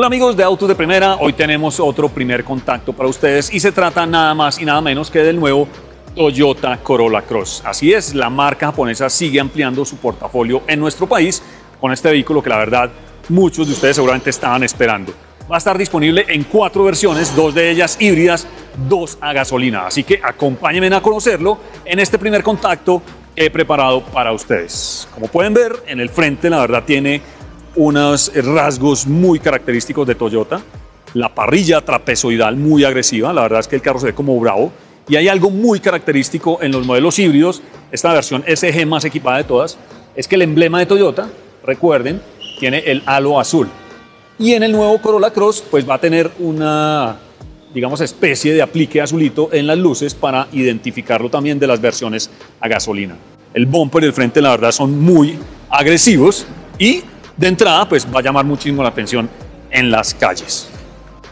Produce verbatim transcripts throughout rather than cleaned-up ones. Hola amigos de Autos de Primera, hoy tenemos otro primer contacto para ustedes y se trata nada más y nada menos que del nuevo Toyota Corolla Cross. Así es, la marca japonesa sigue ampliando su portafolio en nuestro país con este vehículo que la verdad muchos de ustedes seguramente estaban esperando. Va a estar disponible en cuatro versiones, dos de ellas híbridas, dos a gasolina. Así que acompáñenme a conocerlo en este primer contacto que he preparado para ustedes. Como pueden ver, en el frente la verdad tiene unos rasgos muy característicos de Toyota, la parrilla trapezoidal muy agresiva, la verdad es que el carro se ve como bravo, y hay algo muy característico en los modelos híbridos, esta versión S G más equipada de todas, es que el emblema de Toyota, recuerden, tiene el halo azul, y en el nuevo Corolla Cross pues va a tener una, digamos, especie de aplique azulito en las luces para identificarlo también de las versiones a gasolina. El bumper y el frente la verdad son muy agresivos y de entrada, pues va a llamar muchísimo la atención en las calles.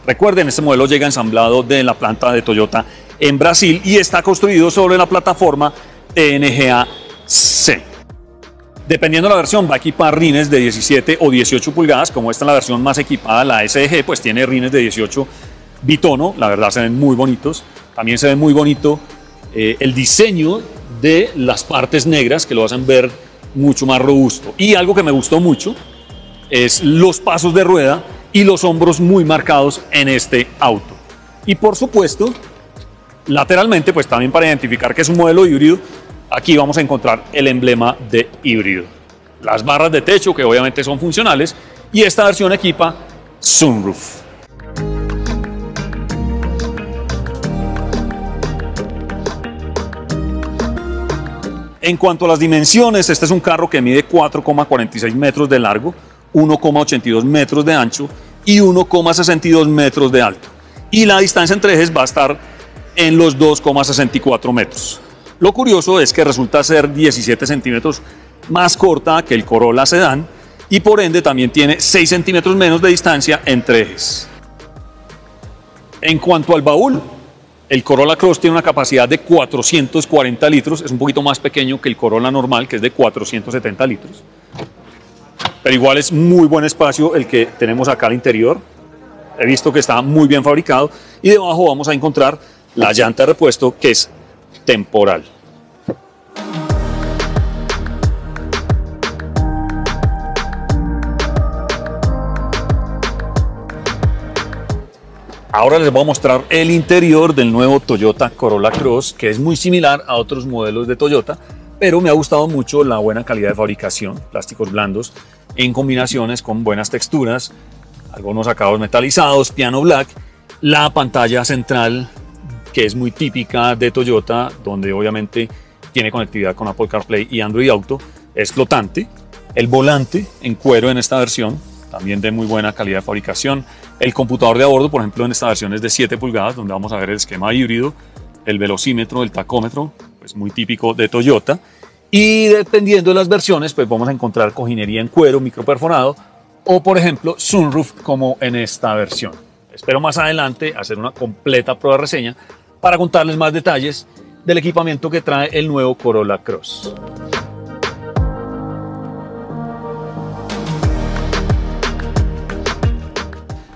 Recuerden, este modelo llega ensamblado de la planta de Toyota en Brasil y está construido sobre la plataforma T N G A C. Dependiendo de la versión, va a equipar rines de diecisiete o dieciocho pulgadas. Como esta es la versión más equipada, la S G, pues tiene rines de dieciocho bitono. La verdad, se ven muy bonitos. También se ve muy bonito eh, el diseño de las partes negras que lo hacen ver mucho más robusto. Y algo que me gustó mucho es los pasos de rueda y los hombros muy marcados en este auto. Y por supuesto, lateralmente, pues también para identificar que es un modelo híbrido, aquí vamos a encontrar el emblema de híbrido. Las barras de techo, que obviamente son funcionales, y esta versión equipa sunroof. En cuanto a las dimensiones, este es un carro que mide cuatro coma cuarenta y seis metros de largo, uno coma ochenta y dos metros de ancho y uno coma sesenta y dos metros de alto. Y la distancia entre ejes va a estar en los dos coma sesenta y cuatro metros. Lo curioso es que resulta ser diecisiete centímetros más corta que el Corolla Sedán y por ende también tiene seis centímetros menos de distancia entre ejes. En cuanto al baúl, el Corolla Cross tiene una capacidad de cuatrocientos cuarenta litros, es un poquito más pequeño que el Corolla normal, que es de cuatrocientos setenta litros. Pero igual es muy buen espacio el que tenemos acá al interior. He visto que está muy bien fabricado. Y debajo vamos a encontrar la llanta de repuesto, que es temporal. Ahora les voy a mostrar el interior del nuevo Toyota Corolla Cross, que es muy similar a otros modelos de Toyota, pero me ha gustado mucho la buena calidad de fabricación, plásticos blandos en combinaciones con buenas texturas, algunos acabados metalizados, piano black, la pantalla central que es muy típica de Toyota, donde obviamente tiene conectividad con Apple CarPlay y Android Auto, es flotante, el volante en cuero en esta versión, también de muy buena calidad de fabricación. El computador de a bordo, por ejemplo, en esta versión es de siete pulgadas, donde vamos a ver el esquema híbrido, el velocímetro, el tacómetro, pues muy típico de Toyota. Y dependiendo de las versiones, pues vamos a encontrar cojinería en cuero, microperforado, o por ejemplo, sunroof como en esta versión. Espero más adelante hacer una completa prueba de reseña para contarles más detalles del equipamiento que trae el nuevo Corolla Cross.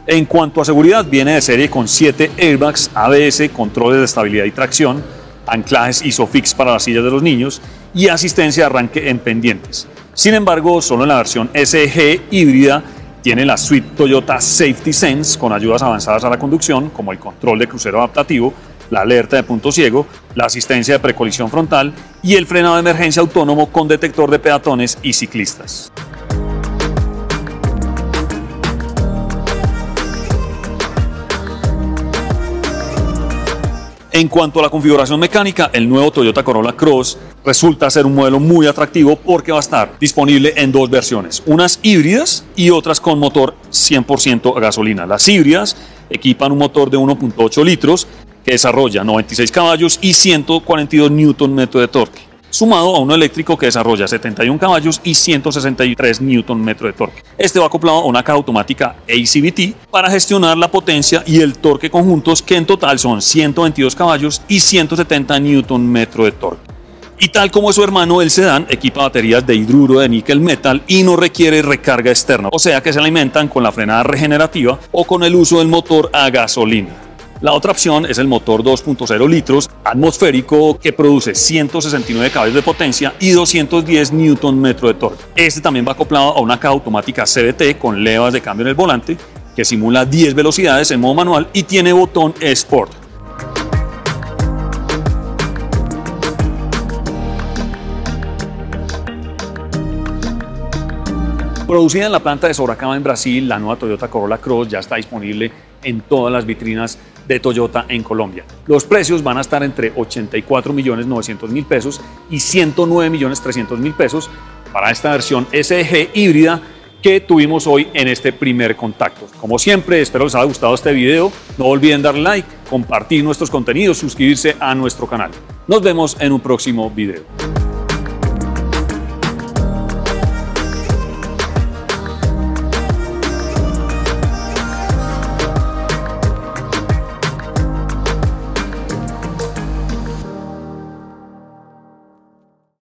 En cuanto a seguridad, viene de serie con siete airbags, A B S, controles de estabilidad y tracción, anclajes Isofix para las sillas de los niños y asistencia de arranque en pendientes. Sin embargo, solo en la versión S G híbrida tiene la suite Toyota Safety Sense con ayudas avanzadas a la conducción, como el control de crucero adaptativo, la alerta de punto ciego, la asistencia de precolisión frontal y el frenado de emergencia autónomo con detector de peatones y ciclistas. En cuanto a la configuración mecánica, el nuevo Toyota Corolla Cross resulta ser un modelo muy atractivo porque va a estar disponible en dos versiones, unas híbridas y otras con motor cien por ciento a gasolina. Las híbridas equipan un motor de uno punto ocho litros que desarrolla noventa y seis caballos y ciento cuarenta y dos N M de torque, sumado a uno eléctrico que desarrolla setenta y uno caballos y ciento sesenta y tres N M de torque. Este va acoplado a una caja automática e C V T para gestionar la potencia y el torque conjuntos, que en total son ciento veintidós caballos y ciento setenta N M de torque. Y tal como su hermano, el sedán equipa baterías de hidruro de níquel metal y no requiere recarga externa, o sea que se alimentan con la frenada regenerativa o con el uso del motor a gasolina. La otra opción es el motor dos punto cero litros atmosférico que produce ciento sesenta y nueve caballos de potencia y doscientos diez newton metros de torque. Este también va acoplado a una caja automática C V T con levas de cambio en el volante que simula diez velocidades en modo manual y tiene botón Sport. Producida en la planta de Sorocaba en Brasil, la nueva Toyota Corolla Cross ya está disponible en todas las vitrinas de Toyota en Colombia. Los precios van a estar entre ochenta y cuatro millones novecientos mil pesos y ciento nueve millones trescientos mil pesos para esta versión S G híbrida que tuvimos hoy en este primer contacto. Como siempre, espero les haya gustado este video. No olviden darle like, compartir nuestros contenidos, suscribirse a nuestro canal. Nos vemos en un próximo video.